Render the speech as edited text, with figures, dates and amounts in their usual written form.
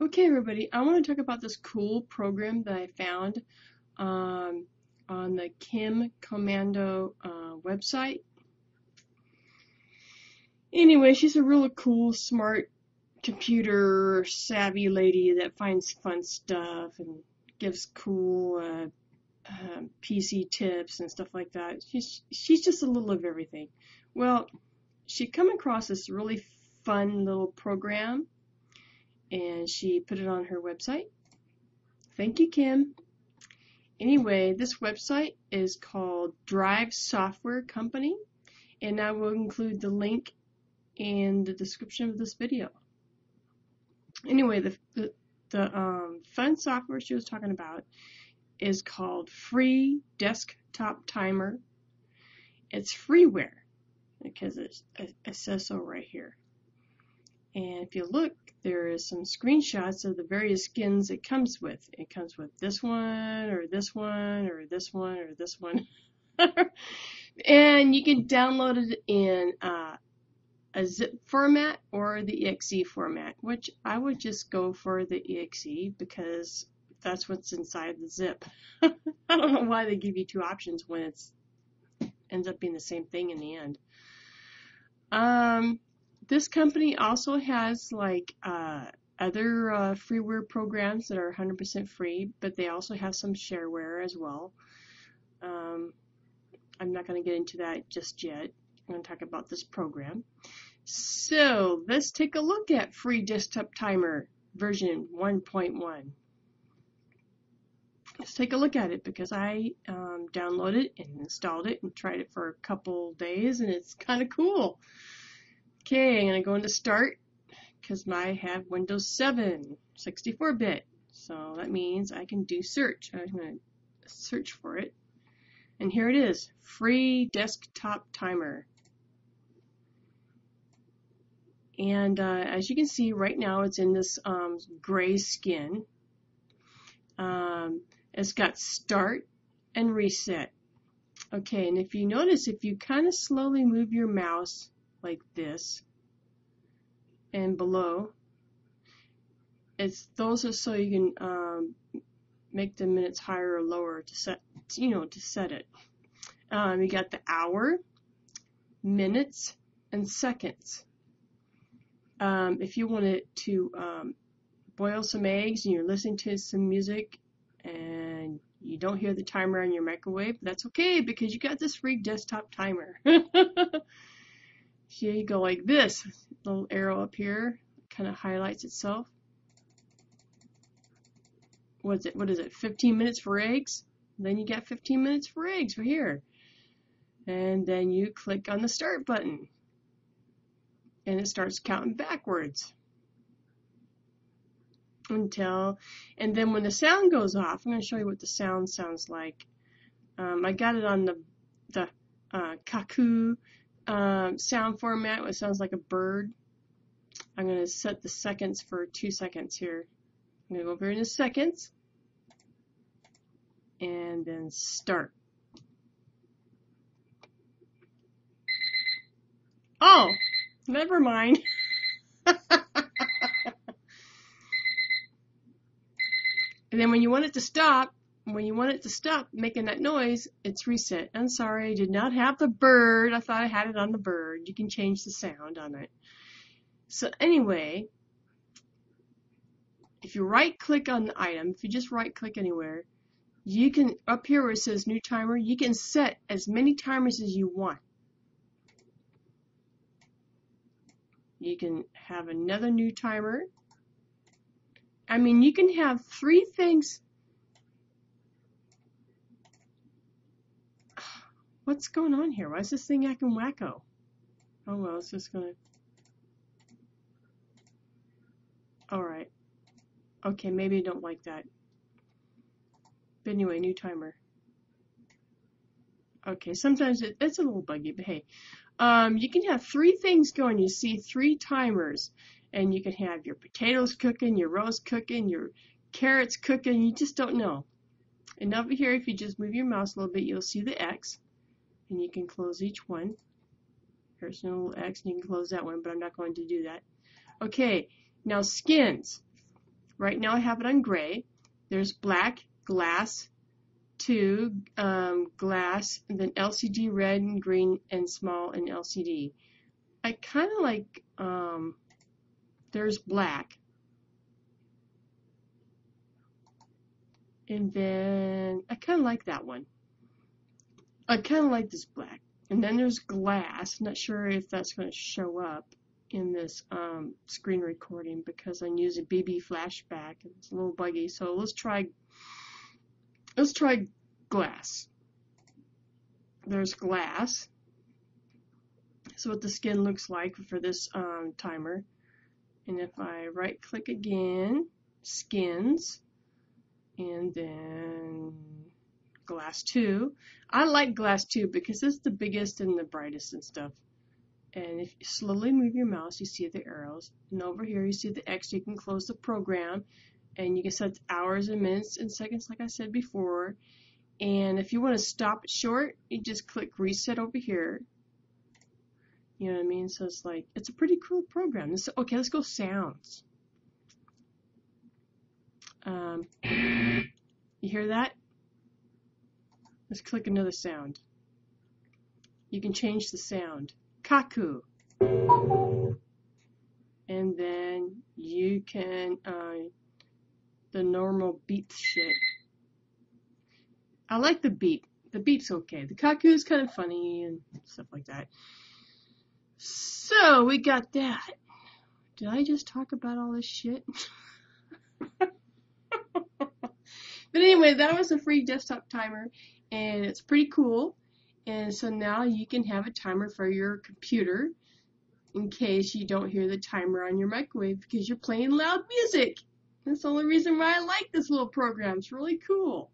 Okay, everybody, I want to talk about this cool program that I found on the Kim Komando website. Anyway, she's a really cool, smart, computer savvy lady that finds fun stuff and gives cool PC tips and stuff like that. She's just a little of everything. Well, she come across this really fun little program, and she put it on her website. Thank you, Kim. Anyway, this website is called Drive Software Company, and I will include the link in the description of this video. Anyway, the fun software she was talking about is called Free Desktop Timer. It's freeware because it says so right here. And if you look, there is some screenshots of the various skins it comes with. It comes with this one, or this one, or this one, or this one. And you can download it in a zip format or the exe format, which I would just go for the exe because that's what's inside the zip. I don't know why they give you two options when it ends up being the same thing in the end. This company also has like other freeware programs that are 100% free, but they also have some shareware as well. I'm not going to get into that just yet. I'm going to talk about this program. So let's take a look at Free Desktop Timer version 1.1. Let's take a look at it because I downloaded it and installed it and tried it for a couple days, and it's kind of cool. Okay, I'm going to go into Start because I have Windows 7, 64-bit. So that means I can do search. I'm going to search for it. And here it is, Free Desktop Timer. And as you can see, right now it's in this gray skin. It's got Start and Reset. Okay, and if you notice, if you kind of slowly move your mouse like this and below, those are so you can make the minutes higher or lower to set, you know, to set it. You got the hour, minutes, and seconds. If you wanted to boil some eggs and you're listening to some music and you don't hear the timer on your microwave, that's okay because you got this free desktop timer. Here you go like this. Little arrow up here kind of highlights itself. What is it, 15 minutes for eggs? Then you got 15 minutes for eggs right here. And then you click on the start button. And it starts counting backwards. And then when the sound goes off, I'm going to show you what the sound sounds like. I got it on the cuckoo sound format, which sounds like a bird. I'm going to set the seconds for 2 seconds here. I'm going to go over into seconds and then start. Oh, never mind. And then when you want it to stop making that noise, it's reset. I'm sorry, I did not have the bird. I thought I had it on the bird. You can change the sound on it. So anyway, if you right click on the item, if you just right click anywhere, you can, up here where it says new timer, you can set as many timers as you want. You can have another new timer. I mean, you can have three things. What's going on here? Why is this thing acting wacko? Oh well, it's just gonna. Alright. Okay, maybe I don't like that. But anyway, new timer. Okay, sometimes it's a little buggy, but hey. You can have three things going. You see three timers. And you can have your potatoes cooking, your roast cooking, your carrots cooking. You just don't know. And over here, if you just move your mouse a little bit, you'll see the X. And you can close each one. Here's a little X, and you can close that one, but I'm not going to do that. Okay, now skins. Right now I have it on gray. There's black, glass, two, glass, and then LCD red and green and small and LCD. I kind of like, there's black. And then I kind of like that one. I kind of like this black. And then there's glass. I'm not sure if that's going to show up in this screen recording because I'm using BB flashback. It's a little buggy. So let's try glass. There's glass. That's what the skin looks like for this timer. And if I right click again, skins, and then glass 2. I like glass 2 because it's the biggest and the brightest and stuff. And if you slowly move your mouse, you see the arrows. And over here you see the X. You can close the program, and you can set hours and minutes and seconds like I said before. And if you want to stop it short, you just click reset over here. You know what I mean? So it's like, it's a pretty cool program. This, okay, let's go sounds. You hear that? Let's click another sound. You can change the sound. Kaku. And then you can, the normal beat shit. I like the beat. The beat's okay. The kaku is kind of funny and stuff like that. So, we got that. Did I just talk about all this shit? But anyway, that was a free desktop timer, and it's pretty cool. And so now you can have a timer for your computer in case you don't hear the timer on your microwave because you're playing loud music. That's the only reason why I like this little program. It's really cool.